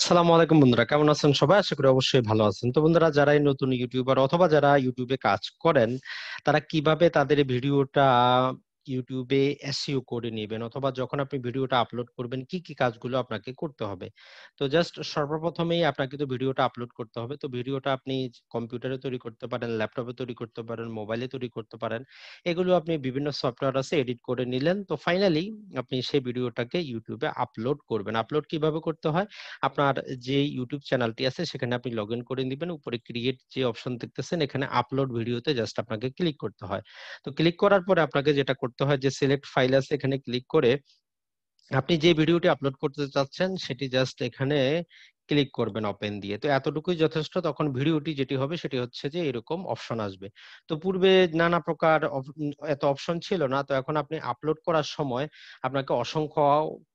আসসালামু আলাইকুম বন্ধুরা, কেমন আছেন সবাই? আশা করি অবশ্যই ভালো আছেন। তো বন্ধুরা, যারা নতুন ইউটিউবার অথবা যারা ইউটিউবে কাজ করেন, তারা কিভাবে তাদের ভিডিওটা ইউটিউবে এসইও করে নেবেন অথবা যখন আপনি ভিডিওটা আপলোড করবেন কি কি কাজগুলো আপনাকে করতে হবে। তো জাস্ট সর্বপ্রথমেই আপনাকে তো ভিডিওটা আপলোড করতে হবে। তো ভিডিওটা আপনি কম্পিউটারে তৈরি করতে পারেন, ল্যাপটপে তৈরি করতে পারেন, মোবাইলে তৈরি করতে পারেন। এগুলো আপনি বিভিন্ন সফটওয়্যার আছে, এডিট করে নিলেন। তো ফাইনালি আপনি সেই ভিডিওটাকে ইউটিউবে আপলোড করবেন। আপলোড কিভাবে করতে হয়, আপনার যে ইউটিউব চ্যানেলটি আছে সেখানে আপনি লগ ইন করে নেবেন। উপরে ক্রিয়েট যে অপশন দেখতেছেন, এখানে আপলোড ভিডিওতে জাস্ট আপনাকে ক্লিক করতে হয়। তো ক্লিক করার পরে আপনাকে যেটা করতে হয়, যে সিলেক্ট ফাইল আছে এখানে ক্লিক করে আপনি যে ভিডিওটি আপলোড করতে চাচ্ছেন সেটি জাস্ট এখানে ক্লিক করবেন ওপেন দিয়ে। তো এতটুকুই যথেষ্ট। তখন ভিডিওটি যেটি হবে সেটি হচ্ছে যে এরকম অপশন আসবে। তো পূর্বে নানা প্রকার এত অপশন ছিল না। তো এখন আপনি আপলোড করার সময় আপনাকে অসংখ্য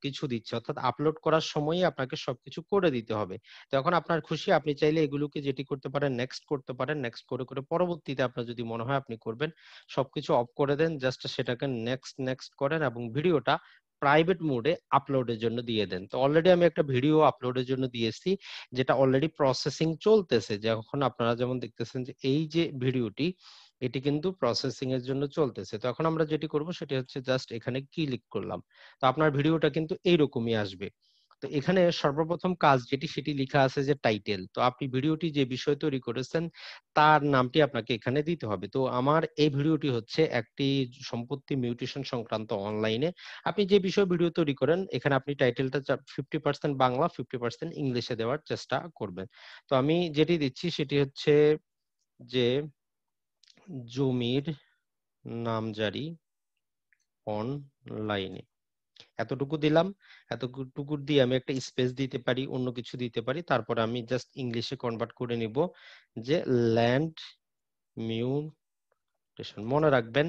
কিছু দিচ্ছে, অর্থাৎ আপলোড করার সময়ই আপনাকে সবকিছু করে দিতে হবে। তো এখন আপনার খুশি, আপনি চাইলে এগুলোকে যেটি করতে পারেন নেক্সট করতে পারেন। নেক্সট করে করে পরবর্তীতে আপনার যদি মনে হয় আপনি করবেন, সবকিছু অফ করে দেন, জাস্ট সেটাকে নেক্সট নেক্সট করেন এবং ভিডিওটা প্রাইভেট মোডে আপলোডের জন্য দিয়ে দেন। তো অলরেডি আমি একটা ভিডিও আপলোডের জন্য দিয়েছি যেটা অলরেডি প্রসেসিং চলতেছে। যখন আপনারা যেমন দেখতেছেন যে এই যে ভিডিওটি, এটি কিন্তু প্রসেসিং এর জন্য চলতেছে। তো এখন আমরা যেটি করব সেটি হচ্ছে জাস্ট এখানে ক্লিক করলাম। তো আপনার ভিডিওটা কিন্তু এইরকমই আসবে। তো এখানে সর্বপ্রথম কাজ যেটি, সেটি লেখা আছে যে টাইটেল। তো আপনি ভিডিওটি যে বিষয় তৈরি করেছেন তার নামটি আপনাকে এখানে দিতে হবে। তো আমার এই ভিডিওটি হচ্ছে একটি সম্পত্তি মিউটেশন সংক্রান্ত অনলাইনে। আপনি যে বিষয় ভিডিও তৈরি করেন এখানে আপনি টাইটেলটা 50% বাংলা 50% ইংলিশে দেওয়ার চেষ্টা করবেন। তো আমি যেটি দিচ্ছি সেটি হচ্ছে যে জমির নামজারি অনলাইনে, এতটুকু দিলাম। এতটুকু দিয়ে আমি একটা স্পেস দিতে পারি, অন্য কিছু দিতে পারি। তারপর আমি জাস্ট ইংলিশে কনভার্ট করে নিব যে ল্যান্ড মিউটেশন। মনে রাখবেন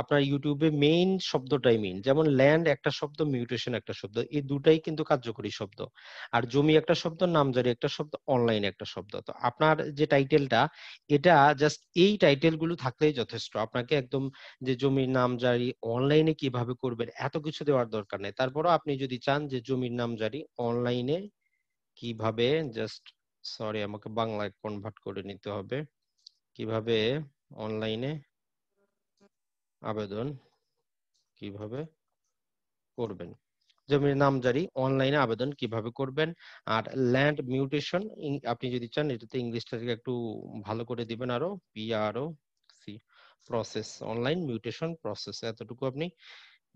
আপনার ইউটিউবে মেইন শব্দটাই মেইন। যেমন ল্যান্ড একটা শব্দ, মিউটেশন একটা শব্দ, এই দুটাই কিন্তু কার্যকরী শব্দ। আর জমি একটা শব্দ, নামজারি একটা শব্দ, অনলাইন একটা শব্দ। তো আপনার যে টাইটেলটা, এটা জাস্ট এই টাইটেলগুলো থাকলেই যথেষ্ট। আপনাকে একদম যে জমির নামজারি অনলাইনে কিভাবে করবেন এত কিছু দেওয়ার দরকার নেই। তারপরও আপনি যদি চান যে জমির নামজারি অনলাইনে কিভাবে, জাস্ট সরি আমাকে বাংলায় কনভার্ট করে নিতে হবে, কিভাবে অনলাইনে আবেদন কিভাবে করবেন, জমির নামজারি অনলাইনে আবেদন কিভাবে করবেন। আর ল্যান্ড মিউটেশন আপনি যদি চান এটাতে ইংলিশটাকে একটু ভালো করে দিবেন, আরো PROC process, online mutation process, এতটুকু আপনি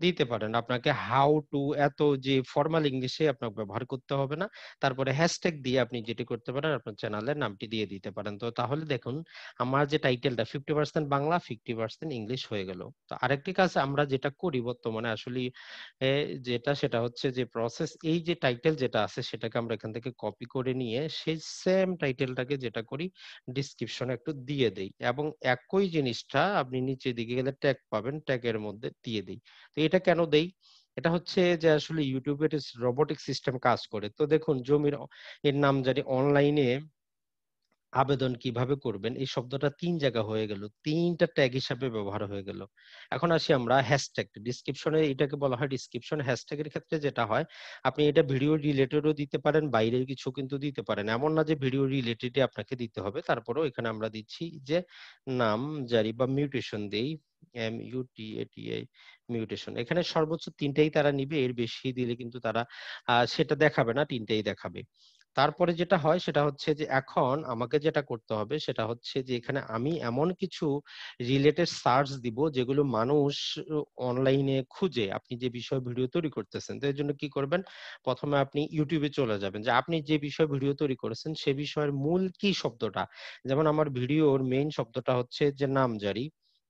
দিতে পারেন। আপনাকে হাউ টু, এত যে ফর্মাল ইংলিশে আপনাকে ব্যবহার করতে হবে না। তারপরে হ্যাশট্যাগ দিয়ে আপনি যেটি করতে পারেন, আপনার চ্যানেলের নামটি দিয়ে দিতে পারেন। তো তাহলে দেখুন আমার যে টাইটেলটা 50% বাংলা 50% ইংলিশ হয়ে গেল। তো আরেকটি কাজ আমরা যেটা করি বর্তমানে আসলে যেটা, সেটা হচ্ছে যে প্রসেস, এই যে টাইটেল যেটা আছে সেটাকে আমরা এখান থেকে কপি করে নিয়ে সেই সেম টাইটেলটাকে যেটা করি ডিসক্রিপশনে একটু দিয়ে দেই, এবং একই জিনিসটা আপনি নিচে দিকে গেলে ট্যাগ পাবেন, ট্যাগের মধ্যে দিয়ে দিই। তো এটা কেন দেই, এটা হচ্ছে যে আসলে ইউটিউবের রোবোটিক সিস্টেম কাজ করে। তো দেখুন জমির এর নামজারি অনলাইনে আবেদন কিভাবে করবেন, এই শব্দটা 3 জায়গা হয়ে গেল, 3টা ট্যাগ হিসাবে ব্যবহার হয়ে গেল। এখন আসি আমরা হ্যাশট্যাগ, ডিসক্রিপশনে এটাকে বলা হয় ডিসক্রিপশন। হ্যাশট্যাগের ক্ষেত্রে যেটা হয়, আপনি এটা ভিডিও রিলেটেডও দিতে পারেন, বাইরের কিছু কিন্তু দিতে পারেন। এমন না যে ভিডিও রিলেটেডই আপনাকে দিতে হবে। তারপরেও এখানে আমরা দিচ্ছি যে নাম জারি বা মিউটেশন দেই, MUTATI মিউটেশন। এখানে সর্বোচ্চ 3টাই তারা নিবে, এর বেশি দিলে কিন্তু তারা সেটা দেখাবে না, 3টাই দেখাবে। তারপরে যেটা হয় সেটা হচ্ছে যে এখন আমাকে যেটা করতে হবে সেটা হচ্ছে যে এখানে আমি এমন কিছু রিলেটেড সার্চ দিব যেগুলো মানুষ অনলাইনে খুঁজে আপনি যে বিষয় ভিডিও তৈরি করতেছেন। তো এর জন্য কি করবেন, প্রথমে আপনি ইউটিউবে চলে যাবেন, যে আপনি যে বিষয় ভিডিও তৈরি করেছেন সে বিষয়ের মূল কি শব্দটা। যেমন আমার ভিডিওর মেইন শব্দটা হচ্ছে যে নামজারি।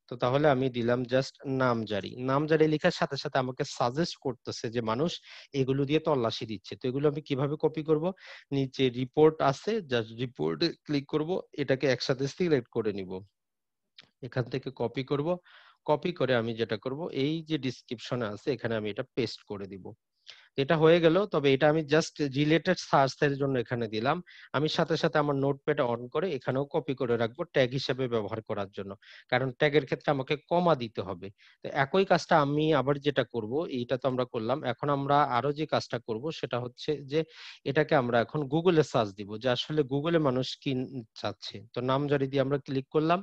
তো তাহলে আমি দিলাম জাস্ট নামজারি। নামজারি লেখার সাথে সাথে আমাকে সাজেস্ট করতেছে যে মানুষ এগুলো দিয়ে তল্লাশি দিচ্ছে। তো এগুলো আমি কিভাবে কপি করব, নিচে রিপোর্ট আছে, জাস্ট রিপোর্টে ক্লিক করব, এটাকে একসাথে সিলেক্ট করে নিব, এখান থেকে কপি করব। কপি করে আমি যেটা করব, এই যে ডিসক্রিপশনে আছে এখানে আমি এটা পেস্ট করে দিব। এটা হয়ে গেল। তবে এটা আমি জাস্ট রিলেটেড সার্চ এর জন্য এখানে দিলাম, আমি সাথে সাথে আমার নোটপ্যাড অন করে এখানেও কপি করে রাখবো ট্যাগ হিসেবে ব্যবহার করার জন্য, কারণ ট্যাগের ক্ষেত্রে আমাকে কমা দিতে হবে। তো একই কাজটা আমি আবার যেটা করব, এইটা তো আমরা করলাম, এখন আমরা আরো যে কাজটা করব সেটা হচ্ছে যে এটাকে আমরা এখন গুগলে সার্চ দিব যে আসলে গুগলে মানুষ কি চাচ্ছে। তো নামজারি দিয়ে আমরা ক্লিক করলাম,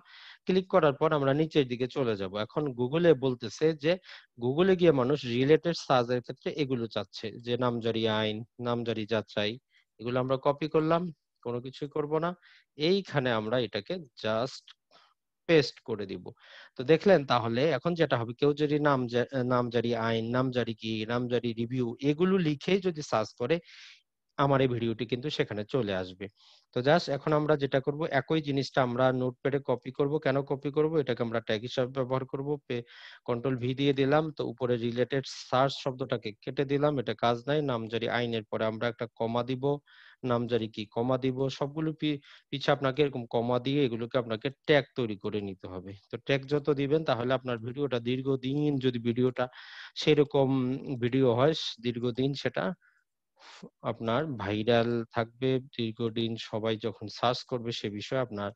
ক্লিক করার পর আমরা নিচের দিকে চলে যাব। এখন গুগলে বলতেছে যে গুগলে গিয়ে মানুষ রিলেটেড সার্চ এর ক্ষেত্রে এগুলো চাচ্ছে, যে নামজারি আইন, নামজারি যাচাই, এগুলো আমরা কপি করলাম, কোনো কিছুই করব না, এইখানে আমরা এটাকে জাস্ট পেস্ট করে দিব। তো দেখলেন, তাহলে এখন যেটা হবে, কেউ যদি নামজারি আইন, নামজারি কি, নামজারি রিভিউ এগুলো লিখে যদি সার্চ করে আমার এই ভিডিওটি কিন্তু সেখানে চলে আসবে। তো জাস্ট এখন আমরা যেটা করব, একই জিনিসটা আমরা নোটপ্যাডে কপি করব। কেন কপি করব, এটাকে আমরা ট্যাগ হিসেবে ব্যবহার করব, কন্ট্রোল ভি দিয়ে দিলাম। তো উপরে রিলেটেড সার্চ শব্দটাকে কেটে দিলাম, এটা কাজ নাই। নামজারি আইনের পরে আমরা একটা কমা দিব, নামজারি কি কমা দিব, সবগুলো পিছে আপনাকে এরকম কমা দিয়ে এগুলোকে আপনাকে ট্যাগ তৈরি করে নিতে হবে। তো ট্যাগ যত দিবেন তাহলে আপনার ভিডিওটা দীর্ঘদিন, যদি ভিডিওটা সেরকম ভিডিও হয় দীর্ঘদিন সেটা আপনার ভাইরাল থাকবে, দীর্ঘদিন সবাই যখন সার্চ করবে সে বিষয়ে আপনার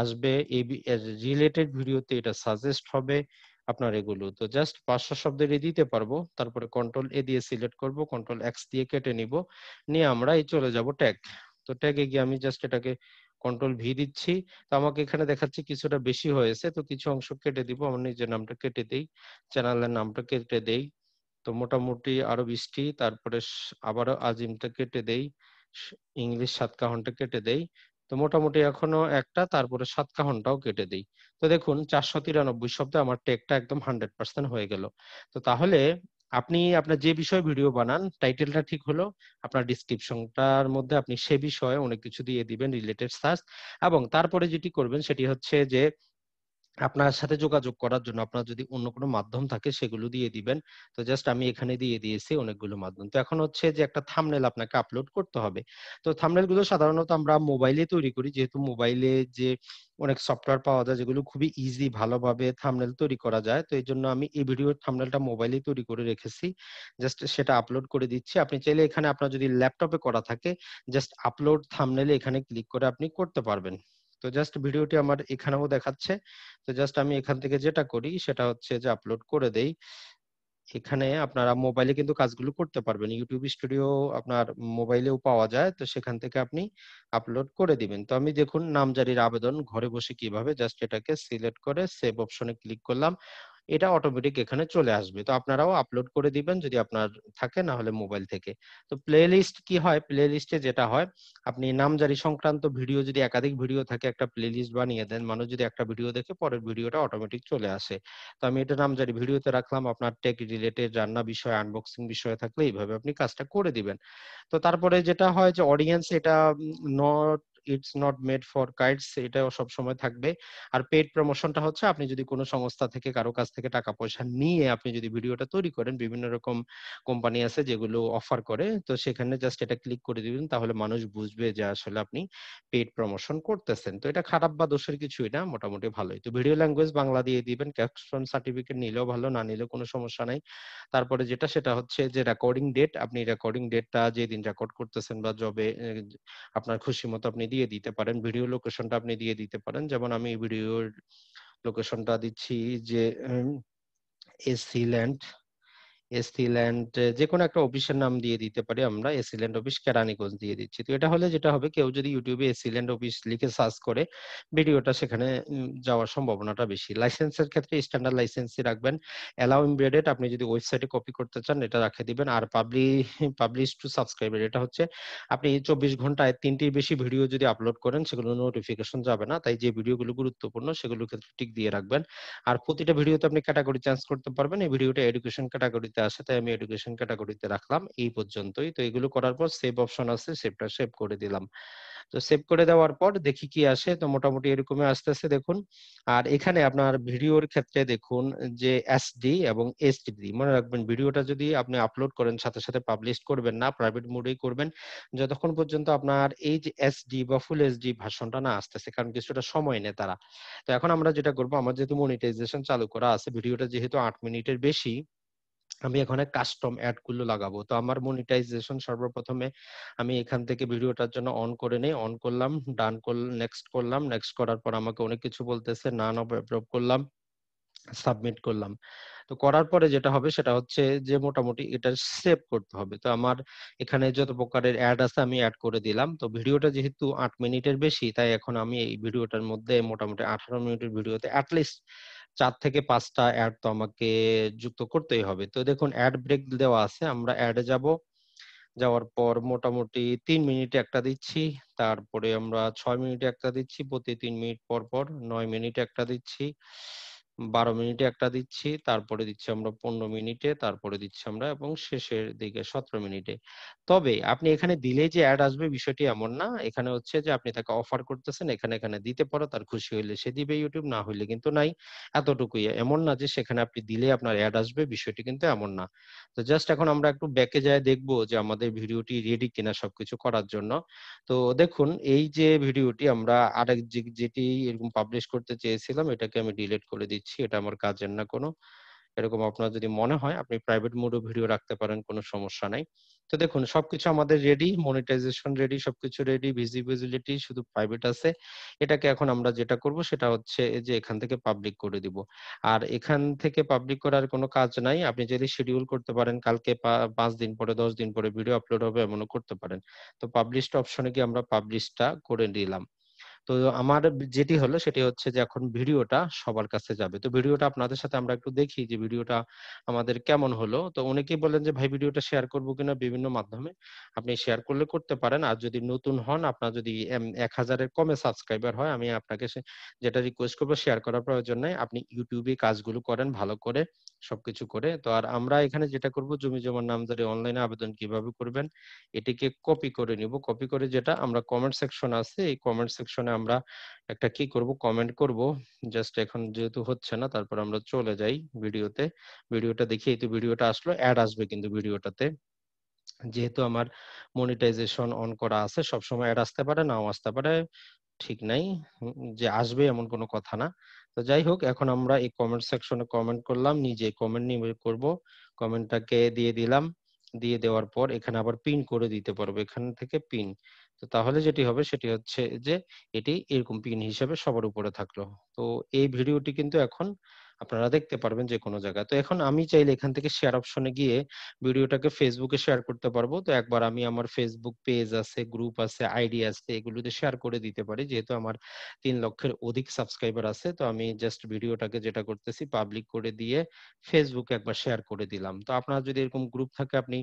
আসবে, এই রিলেটেড ভিডিওতে এটা সাজেস্ট হবে আপনার এগুলো। তো জাস্ট 500 শব্দের দিতে পারবো, তারপরে কন্ট্রোল এ দিয়ে সিলেক্ট করব, কন্ট্রোল এক্স দিয়ে কেটে নিব, নিয়ে আমরা এই চলে যাব ট্যাগ। তো ট্যাগে গিয়ে আমি জাস্ট এটাকে কন্ট্রোল ভি দিচ্ছি। তো আমাকে এখানে দেখাচ্ছে কিছুটা বেশি হয়েছে, তো কিছু অংশ কেটে দিব, আমার নিজের নামটা কেটে দেই, চ্যানেলের নামটা কেটে দেই, তো মোটামুটি আরো 20টি, তারপরে আবারও আজিমটা কেটে দেই, ইংলিশ সাতকাহনটা কেটে দেই, তো মোটামুটি এখনো একটা, তারপরে সাতকাহনটাও কেটে দেই। তো দেখুন 493 শব্দে আমার ট্যাগটা একদম 100% হয়ে গেল। তো তাহলে আপনি আপনার যে বিষয়ে ভিডিও বানান, টাইটেলটা ঠিক হলো, আপনার ডিসক্রিপশনটার মধ্যে আপনি সে বিষয়ে অনেক কিছু দিয়ে দিবেন, রিলেটেড সার্চ, এবং তারপরে যেটি করবেন সেটি হচ্ছে যে আপনার সাথে যোগাযোগ করার জন্য আপনার যদি অন্য কোনো মাধ্যম থাকে সেগুলো দিয়ে দিবেন। তো জাস্ট আমি এখানে দিয়ে দিয়েছি অনেকগুলো মাধ্যম। তো এখন হচ্ছে যে একটা থাম্বনেল আপনাকে আপলোড করতে হবে। তো থাম্বনেল গুলো সাধারণত আমরা মোবাইলে তৈরি করি, যেহেতু মোবাইলে যে অনেক সফটওয়্যার পাওয়া যায় যেগুলো খুবই ইজি, ভালোভাবে থাম্বনেল তৈরি করা যায়। তো এই জন্য আমি এই ভিডিওর থাম্বনেলটা মোবাইলে তৈরি করে রেখেছি, জাস্ট সেটা আপলোড করে দিচ্ছি। আপনি চাইলে এখানে আপনার যদি ল্যাপটপে করা থাকে জাস্ট আপলোড থাম্বনেলে এখানে ক্লিক করে আপনি করতে পারবেন। তো জাস্ট ভিডিওটি আমার এখানেও দেখাচ্ছে, তো জাস্ট আমি এখান থেকে যেটা করি সেটা হচ্ছে যে আপলোড করে দেই। এখানে আপনারা মোবাইলে কিন্তু কাজগুলো করতে পারবেন, ইউটিউব স্টুডিও আপনার মোবাইলেও পাওয়া যায়, তো সেখান থেকে আপনি আপলোড করে দিবেন। তো আমি দেখুন নামজারির আবেদন ঘরে বসে কিভাবে, জাস্ট এটাকে সিলেক্ট করে সেভ অপশনে ক্লিক করলাম, এটা অটোমেটিক এখানে চলে আসবে। তো আপনারাও আপলোড করে দিবেন যদি আপনার থাকে, না হলে মোবাইল থেকে। তো প্লেলিস্ট কি হয়, প্লেলিস্টে যেটা হয়, আপনি নামজারি সংক্রান্ত ভিডিও যদি একাধিক ভিডিও থাকে একটা প্লেলিস্ট বানিয়ে দেন, মানুষ যদি একটা ভিডিও দেখে পরের ভিডিওটা অটোমেটিক চলে আসে। তো আমি এটা নামজারি ভিডিওতে রাখলাম, আপনার টেক রিলেটেড রান্না বিষয়, আনবক্সিং বিষয় থাকলে এইভাবে আপনি কাজটা করে দিবেন। তো তারপরে যেটা হয় যে অডিয়েন্স, এটা not It's not made for kids, এটাও সব সময় থাকবে। আর পেড প্রমোশনটা হচ্ছে আপনি যদি কোনো সংস্থা থেকে কারো কাছ থেকে টাকা পয়সা নিয়ে আপনি যদি ভিডিওটা তৈরি করেন, বিভিন্ন রকম কোম্পানি আছে যেগুলো অফার করে, তো সেখানে জাস্ট এটা ক্লিক করে দিবেন, তাহলে মানুষ বুঝবে যে আসলে আপনি পেড প্রমোশন করতেছেন। তো এটা খারাপ বা দোষের কিছুই না, মোটামুটি ভালোই। তো ভিডিও ল্যাঙ্গুয়েজ বাংলা দিয়ে দিবেন, ক্যাপশন সার্টিফিকেট নিলেও ভালো, না নিলেও কোনো সমস্যা নাই। তারপরে যেটা সেটা হচ্ছে যে রেকর্ডিং ডেট, আপনি রেকর্ডিং ডেটটা যেদিন রেকর্ড করতেছেন বা জবে আপনার খুশি মতো আপনি দিয়ে দিতে পারেন। ভিডিও লোকেশনটা আপনি দিয়ে দিতে পারেন, যেমন আমি ভিডিওর লোকেশনটা দিচ্ছি যে এসিল্যান্ড, যে কোনো একটা অফিসের নাম দিয়ে দিতে পারি আমরা, এসিল্যান্ড অফিস কেরানীগঞ্জ দিয়ে দিচ্ছি। তো এটা হলে যেটা হবে, কেউ যদি ইউটিউবে এসিল্যান্ড অফিস লিখে সার্চ করে ভিডিওটা সেখানে যাওয়ার সম্ভাবনাটা বেশি। লাইসেন্সের ক্ষেত্রে স্ট্যান্ডার্ড লাইসেন্সই রাখবেন, অ্যালাউ ইমবেডেড আপনি যদি ওয়েবসাইটে কপি করতে চান এটা রাখে দিবেন। আর পাবলিশ টু সাবস্ক্রাইবার, এটা হচ্ছে আপনি 24 ঘন্টায় 3টির বেশি ভিডিও যদি আপলোড করেন সেগুলো নোটিফিকেশন যাবে না, তাই যে ভিডিওগুলো গুরুত্বপূর্ণ সেগুলোর ক্ষেত্রে টিক দিয়ে রাখবেন। আর প্রতিটা ভিডিওতে আপনি ক্যাটাগরি চেঞ্জ করতে পারবেন, এই ভিডিওটা এডুকেশন ক্যাটাগরিতে আসে তাই আমি এডুকেশন ক্যাটাগরিতে রাখলাম, এই পর্যন্তই। তো এগুলো করার পর সেভ অপশন আছে, সেভটা সেভ করে দিলাম। তো সেভ করে দেওয়ার পর দেখি কি আসে, তো মোটামুটি এরকমই আসতেছে দেখুন। আর এখানে আপনার ভিডিওর ক্ষেত্রে দেখুন যে এসডি এবং এইচডি, মনে রাখবেন ভিডিওটা যদি আপনি আপলোড করেন সাথে সাথে পাবলিশ করবেন না, প্রাইভেট মোডেই করবেন যতক্ষণ পর্যন্ত আপনার এই যে এসডি বা ফুল এইচডি ভার্সনটা না আসতেছে, কারণ কিছুটা সময় নেয় তারা। তো এখন আমরা যেটা করবো, আমার যেহেতু মনিটাইজেশন চালু করা আছে, ভিডিওটা যেহেতু 8 মিনিটের বেশি, আমি এখন কাস্টম অ্যাড গুলো লাগাবো। তো আমার মনিটাইজেশন সর্বপ্রথমে আমি এখান থেকে ভিডিওটার জন্য অন করে নেই, অন করলাম, ডান করলাম, নেক্সট করার পর আমাকে অনেক কিছু বলতেছে, নান অ্যাপ্রুভ করলাম, সাবমিট করলাম। তো করার পরে যেটা হবে সেটা হচ্ছে যে মোটামুটি এটা সেভ করতে হবে। তো আমার এখানে যত প্রকারের অ্যাড আছে আমি অ্যাড করে দিলাম। তো ভিডিওটা যেহেতু 8 মিনিটের বেশি, তাই এখন আমি এই ভিডিওটার মধ্যে মোটামুটি 18 মিনিটের ভিডিওতে অ্যাটলিস্ট 4 থেকে 5টা অ্যাড তো আমাকে যুক্ত করতেই হবে। তো দেখুন অ্যাড ব্রেক দেওয়া আছে, আমরা অ্যাডে যাব, যাওয়ার পর মোটামুটি 3 মিনিটে একটা দিচ্ছি, তারপরে আমরা 6 মিনিটে একটা দিচ্ছি, প্রতি 3 মিনিট পর পর 9 মিনিটে একটা দিচ্ছি, 12 মিনিটে একটা দিচ্ছি, তারপরে দিচ্ছি আমরা 15 মিনিটে, তারপরে দিচ্ছি আমরা এবং শেষের দিকে 17 মিনিটে। তবে আপনি এখানে দিলে যে অ্যাড আসবে বিষয়টি এমন না, এখানে হচ্ছে যে আপনি তাকে অফার করতেছেন, এখানে দিতে পারো, তার খুশি হইলে সে দিবে, ইউটিউব না হইলে কিন্তু নাই, এতটুকুই। এমন না যে সেখানে আপনি দিলে আপনার অ্যাড আসবে, বিষয়টি কিন্তু এমন না। তো জাস্ট এখন আমরা একটু ব্যাকে যায় দেখবো যে আমাদের ভিডিওটি রেডি কিনা সবকিছু করার জন্য। তো দেখুন এই যে ভিডিওটি আমরা আরেক যেটি এরকম পাবলিশ করতে চেয়েছিলাম এটাকে আমি ডিলিট করে দিচ্ছি, এটা আমার কাজের না। কোনো এরকম আপনার যদি মনে হয় আপনি প্রাইভেট মোডে ভিডিও রাখতে পারেন, কোনো সমস্যা নাই। তো দেখুন সবকিছু আমাদের রেডি, মনিটাইজেশন রেডি, সবকিছু রেডি, ভিজিবিলিটি শুধু প্রাইভেট আছে। এটাকে এখন আমরা যেটা করব সেটা হচ্ছে যে এখান থেকে পাবলিক করে দিব। আর এখান থেকে পাবলিক করার কোনো কাজ নাই, আপনি যদি শিডিউল করতে পারেন কালকে 5 দিন পরে 10 দিন পরে ভিডিও আপলোড হবে এমনও করতে পারেন। তো পাবলিশড অপশনে গিয়ে আমরা পাবলিশটা করে নিলাম। তো আমার যেটি হলো সেটি হচ্ছে যে এখন ভিডিওটা সবার কাছে যাবে। তো ভিডিওটা আপনাদের সাথে আমরা একটু দেখি যে ভিডিওটা আমাদের কেমন হলো। তো অনেকেই বলেন যে ভাই ভিডিওটা শেয়ার করবো কিনা বিভিন্ন মাধ্যমে, আপনি শেয়ার করলে করতে পারেন। আর যদি নতুন হন, আপনার যদি 1000-এর কমে সাবস্ক্রাইবার হয়, আমি আপনাকে যেটা রিকোয়েস্ট করবো শেয়ার করার প্রয়োজন নাই, আপনি ইউটিউবে কাজগুলো করেন ভালো করে সবকিছু করে। তো আর আমরা এখানে যেটা করব জমি জমার নামজারি অনলাইনে আবেদন কিভাবে করবেন এটিকে কপি করে নিব। কপি করে যেটা আমরা কমেন্ট সেকশন আছে, এই কমেন্ট সেকশনে আমরা একটা কি করব, কমেন্ট করব। জাস্ট এখন যেহেতু হচ্ছে না, তারপর আমরা চলে যাই ভিডিওতে, ভিডিওটা দেখি। এই তো ভিডিওটা আসলো, অ্যাড আসবে কিন্তু ভিডিওটাতে। যেহেতু আমার মনিটাইজেশন অন করা আছে, সবসময় অ্যাড আসতে পারে, নাও আসতে পারে, ঠিক নাই যে আসবে এমন কোনো কথা না। তো যাই হোক এখন আমরা এই কমেন্ট সেকশনে কমেন্ট করলাম, নিজে কমেন্ট নিয়ে করব, কমেন্টটাকে দিয়ে দিলাম, দিয়ে দেওয়ার পর এখানে আবার পিন করে দিতে পারবো, এখান থেকে পিন। তো তাহলে যেটি হবে সেটি হচ্ছে যে এটি এরকম পিন হিসেবে সবার উপরে থাকলো। তো এই ভিডিওটি কিন্তু এখন আপনারা দেখতে পারবেন যে কোনো জায়গায়। তো এখন আমি চাইলে এখান থেকে শেয়ার অপশনে গিয়ে ভিডিওটাকে ফেসবুকে শেয়ার করতে পারবো। তো একবার আমি আমার ফেসবুক পেজ আছে, গ্রুপ আছে, আইডি আছে, এগুলোতে শেয়ার করে দিতে পারি। যেহেতু আমার 3 লক্ষের অধিক সাবস্ক্রাইবার আছে, তো আমি জাস্ট ভিডিওটাকে যেটা করতেছি পাবলিক করে দিয়ে ফেসবুকে একবার শেয়ার করে দিলাম। তো আপনার যদি এরকম গ্রুপ থাকে আপনি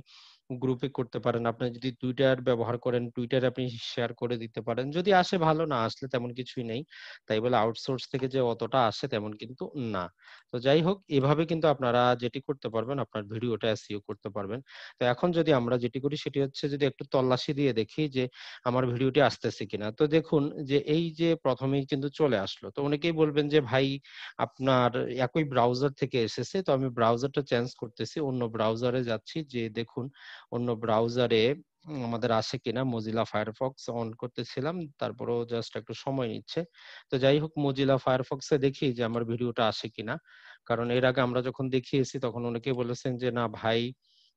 গ্রুপে করতে পারেন, আপনি যদি টুইটার ব্যবহার করেন টুইটারে আপনি শেয়ার করে দিতে পারেন। যদি আসে ভালো, না আসলে তেমন কিছুই নেই। তাই বলে আউটসোর্স থেকে যে অতটা আসে তেমন কিন্তু না। তো যাই হোক এভাবে কিন্তু আপনারা যেটি করতে পারবেন, আপনার ভিডিওটা এসইও করতে পারবেন। তো এখন যদি আমরা যেটি করি সেটি হচ্ছে যদি একটু তল্লাশি দিয়ে দেখি যে আমার ভিডিওটি আসতেছে কিনা। তো দেখুন যে এই যে প্রথমেই কিন্তু চলে আসলো। তো অনেকেই বলবেন যে ভাই আপনার একই ব্রাউজার থেকে এসেছে, তো আমি ব্রাউজারটা চেঞ্জ করতেছি, অন্য ব্রাউজারে যাচ্ছি, যে দেখুন অন্য ব্রাউজারে আমাদের আসে কিনা। মজিলা ফায়ারফক্স অন করতেছিলাম, তারপরেও জাস্ট একটু সময় নিচ্ছে। তো যাই হোক মজিলা ফায়ারফক্সে দেখি যে আমার ভিডিওটা আসে কিনা, কারণ এর আগে আমরা যখন দেখিয়েছি তখন অনেকেই বলেছেন যে না ভাই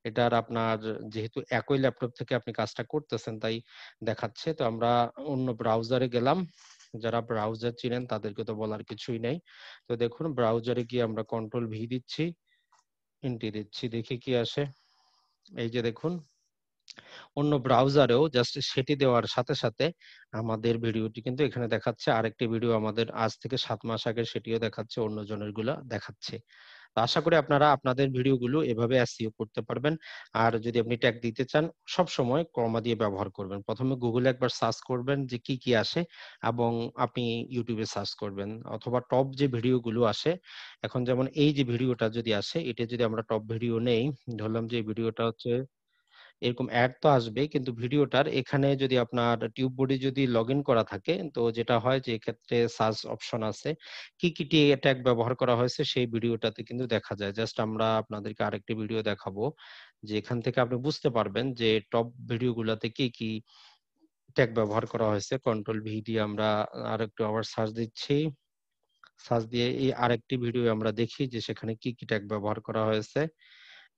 এটার আপনার যেহেতু একই ল্যাপটপ থেকে আপনি কাজটা করতেছেন তাই দেখাচ্ছে। তো আমরা অন্য ব্রাউজারে গেলাম, যারা ব্রাউজার চিনেন তাদেরকে তো বলার কিছুই নেই। তো দেখুন ব্রাউজারে গিয়ে আমরা Ctrl+V দিচ্ছি, এন্টি দিচ্ছি, দেখি কি আসে। এই যে দেখুন অন্য ব্রাউজারেও জাস্ট সেটি দেওয়ার সাথে সাথে আমাদের ভিডিওটি কিন্তু এখানে দেখাচ্ছে। আরেকটি ভিডিও আমাদের আজ থেকে 7 মাস আগে সেটিও দেখাচ্ছে, অন্য জনের গুলা দেখাচ্ছে। আশা করি আপনারা আপনাদের ভিডিওগুলো এভাবে এসইও করতে পারবেন। আর যদি আপনি ট্যাগ দিতে চান সব সময় কমা দিয়ে ব্যবহার করবেন। প্রথমে গুগলে একবার সার্চ করবেন যে কি কি আসে, এবং আপনি ইউটিউবে সার্চ করবেন অথবা টপ যে ভিডিওগুলো আসে। এখন যেমন এই যে ভিডিওটা যদি আসে, এটা যদি আমরা টপ ভিডিও নেই, ধরলাম যে ভিডিওটা হচ্ছে এরকম, অ্যাড তো আসবে কিন্তু ভিডিওটার এখানে যদি আপনার টিউব বডি যদি লগইন করা থাকে, তো যেটা হয় যে ক্ষেত্রে সার্চ অপশন আছে, কি কি ট্যাগ ব্যবহার করা হয়েছে সেই ভিডিওটাতে কিন্তু দেখা যায়। জাস্ট আমরা আপনাদেরকে আরেকটি ভিডিও দেখাবো, যে এখান থেকে আপনি বুঝতে পারবেন যে টপ ভিডিওগুলোতে কি কি ট্যাগ ব্যবহার করা হয়েছে। Ctrl+V দিয়ে আমরা আরেকটু আবার সার্চ দিচ্ছি, সার্চ দিয়ে এই আরেকটি ভিডিও আমরা দেখি যে সেখানে কি কি ট্যাগ ব্যবহার করা হয়েছে।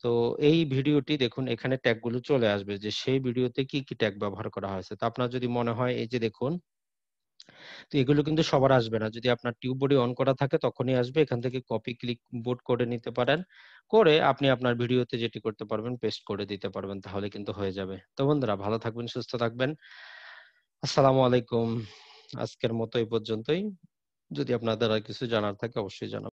তো এই ভিডিওটি দেখুন এখানে ট্যাগগুলো চলে আসবে যে সেই ভিডিওতে কি কি ট্যাগ ব্যবহার করা হয়েছে। তো আপনার যদি মনে হয় এই যে দেখুন, তো এগুলো কিন্তু সবার আসবে না, যদি আপনার টিউববোর্ডে অন করা থাকে তখনই আসবে। এখান থেকে কপি ক্লিক বোর্ড করে নিতে পারেন, করে আপনি আপনার ভিডিওতে যেটি করতে পারবেন পেস্ট করে দিতে পারবেন, তাহলে কিন্তু হয়ে যাবে। তো বন্ধুরা ভালো থাকবেন, সুস্থ থাকবেন, আসসালামু আলাইকুম। আজকের মতো এই পর্যন্তই, যদি আপনাদের আর কিছু জানার থাকে অবশ্যই জানাবেন।